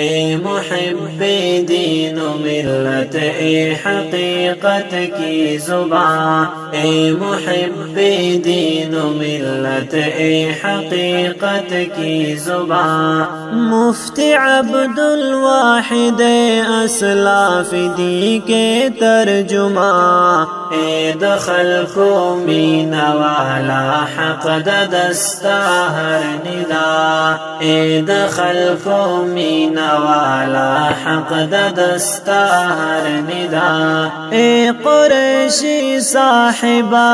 اے محب دین و ملت اے حقیقت کی زبان، اے محب دین و ملت اے حقیقت کی زبان۔ مفتی عبد الواحد اسلاف دی کے ترجمان، اے دخل کو مین والا حق دستا ہر ندا، اے دخل کو مین والا حق دستا ہر ندا۔ اے قریشی صاحبہ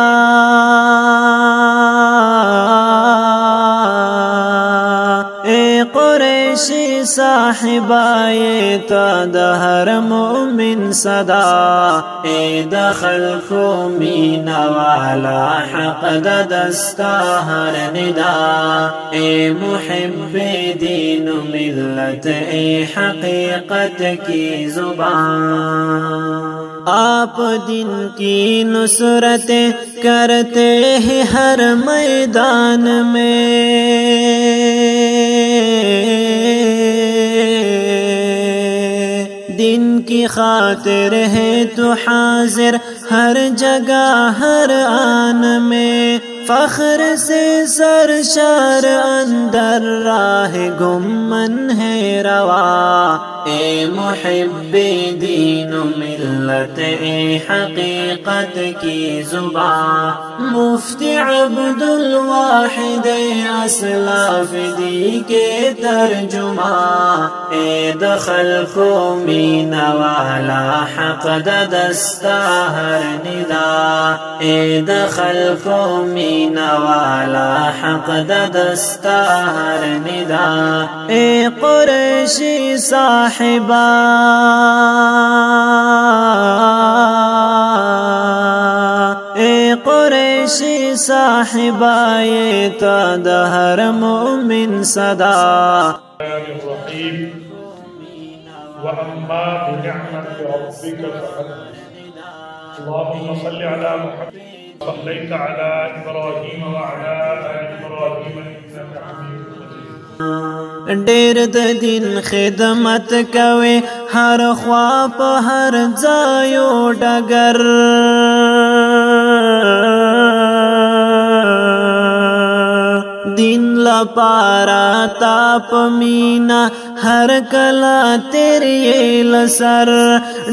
قریشی صاحبہ یہ تا دہر مومن صدا، اے دخل کو مین والا حق دستا ہر ندا۔ اے محب دین و ملت اے حقیقت کی زبان، آپ دین کی نصرت کرتے ہیں ہر میدان میں، دین کی خاطر ہے تو حاضر ہر جگہ ہر آن میں، فخر سے سرشار اندر راہ گمن ہے روا۔ اے محب دین و ملت اے حقیقت کی زبان، مفتی عبد الواحد اسلاف دی کے ترجمان، اے دخل کو مین والا حق دستا ہر ندا، اے دخل کو مین والا حق دستا ہر ندا۔ اے قریشی صاحبہ قریشی صاحبہ یہ تا دہر مومن صدا۔ وَأَمَّا بِنِعْمَةِ رَبِّكَ فَحَدِّثْ۔ اللہم صل علی محمد صليت على إبراهيم وعلى آل إبراهيم إنك حميد مجيد۔ ډېر د دین خدمت کوي هر خوا په هر ځای ډګر، دین لپاره تاپ مینا ہر کلا تیری لسر،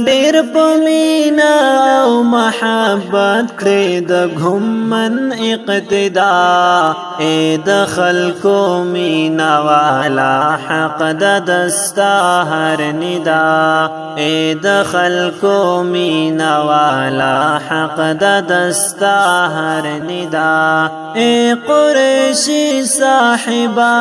ڈیر پمینا او محبت کرد گھمن اقتدا۔ اے دخل کو مینا والا حق دستا ہر ندا، اے دخل کو مینا والا حق دستا ہر ندا۔ اے قریشی صاحبہ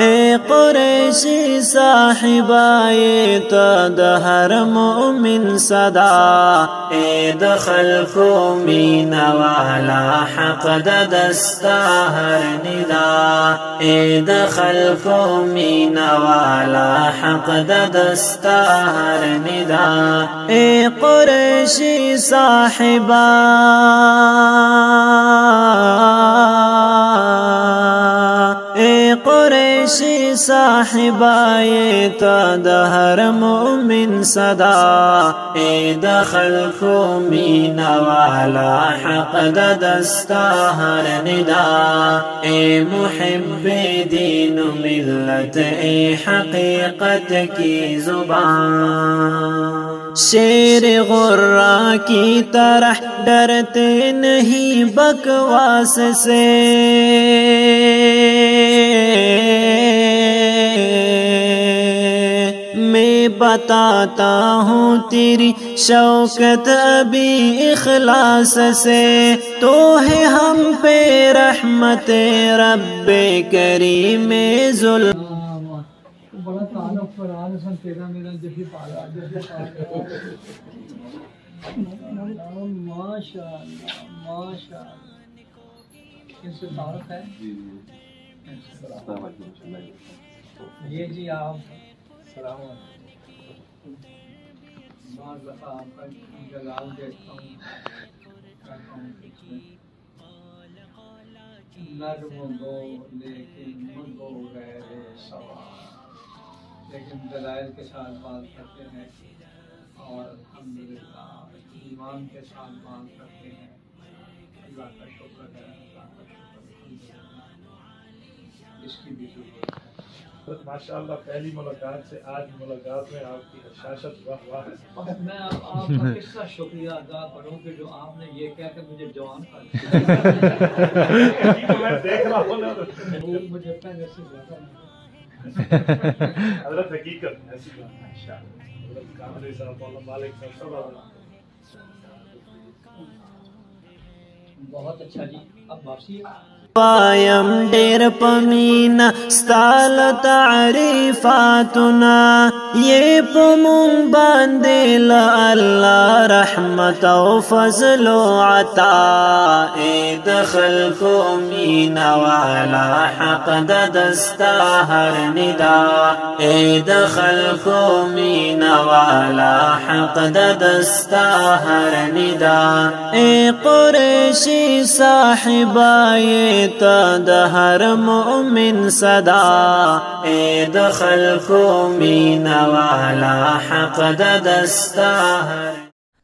اے قریشی صاحبہ یہ تا دہر مومن صدا، اے دخل کو مین والا حق دستا ہر ندا، اے دخل کو مین والا حق دستا ہر ندا۔ اے قریشی صاحبہ قریشی صاحبہ یہ تا دہر مومن صدا، اے دخل کو مین والا حق دستا ہر ندا۔ اے محب دین و ملت اے حقیقت کی زبان، شیر غرہ کی طرح ڈرتے نہیں بکواس سے، بتاتا ہوں تیری شوکت ابھی اخلاص سے، تو ہے ہم پہ رحمت رب کریم ذل۔ بڑا تعلق فرار سن تیرا میرا جبھی پالا ماشاءاللہ ماشاءاللہ۔ ان سے تعلق ہے یہ جی آپ سلام علیکم۔ بعض دفعہ آپ کا جلال دیکھتا ہوں نغم دو لیکن منگو غیر سوا، لیکن دلائل کے ساتھ بات کرتے ہیں اور الحمدللہ ایمان کے ساتھ بات کرتے ہیں۔ اللہ کا شکر ہے، اللہ کا شکر، اس کی بھی ضرورت ہے۔ ماشاءاللہ پہلی ملاقات سے آج ملاقات میں آپ کی حساسیت واہ واہ ہے۔ میں آپ کا کس کا شکریہ ادا کروں کہ جو آپ نے یہ کہا کہ مجھے جوان کر میں دیکھ رہا ہوں، مجھے پہلے سے زیادہ حضرت حقیقت ایسی بات ہے انشاءاللہ۔ حضرت کامل صاحب مولانا مالک صاحب بہت اچھا جی، اب واپسی پایم دیر پمینا ستال تعریفاتنا یہ پمون باندے لاللہ رحمت و فضل و عطا اید خلق و امینا وعلا حق ددستا ہر ندا اید خلق و امینا وعلا حق ددستا ہر ندا اے قریشی صاحب آئے تدہر مؤمن صدا اید خلق و امینا وعلى حقد دستاهر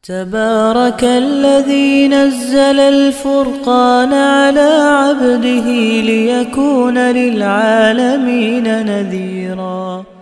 تبارك الذي نزل الفرقان على عبده ليكون للعالمين نذيرا.